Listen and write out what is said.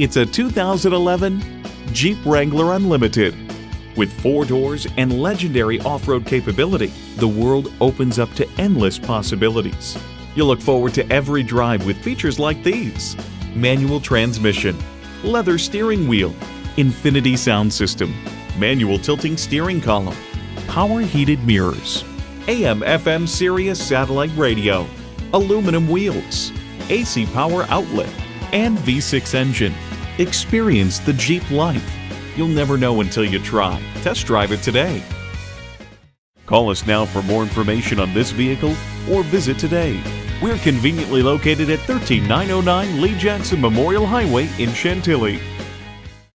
It's a 2011 Jeep Wrangler Unlimited. With 4 doors and legendary off-road capability, the world opens up to endless possibilities. You'll look forward to every drive with features like these: manual transmission, leather steering wheel, Infinity sound system, manual tilting steering column, power heated mirrors, AM/FM Sirius satellite radio, aluminum wheels, AC power outlet, and V6 engine. Experience the Jeep life. You'll never know until you try. Test drive it today. Call us now for more information on this vehicle or visit today. We're conveniently located at 13909 Lee Jackson Memorial Highway in Chantilly.